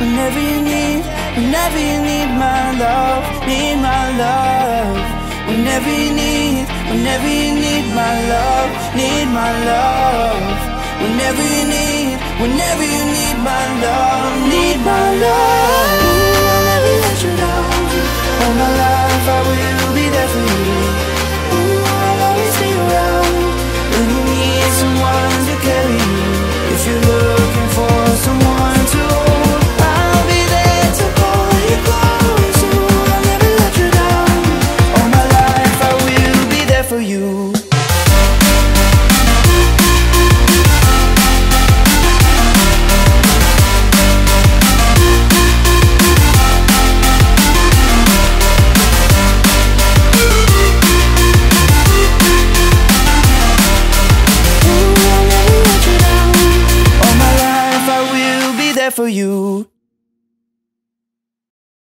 whenever you need my love, whenever you need my love, whenever you need my love, ooh, I'll never let you down, all my life I will be there for you, ooh, I'll always be around, when you need someone to carry you, if you're looking for someone to hold, I'll be there to pull you close, ooh, I'll never let you down, all my life I will be there for you. For you.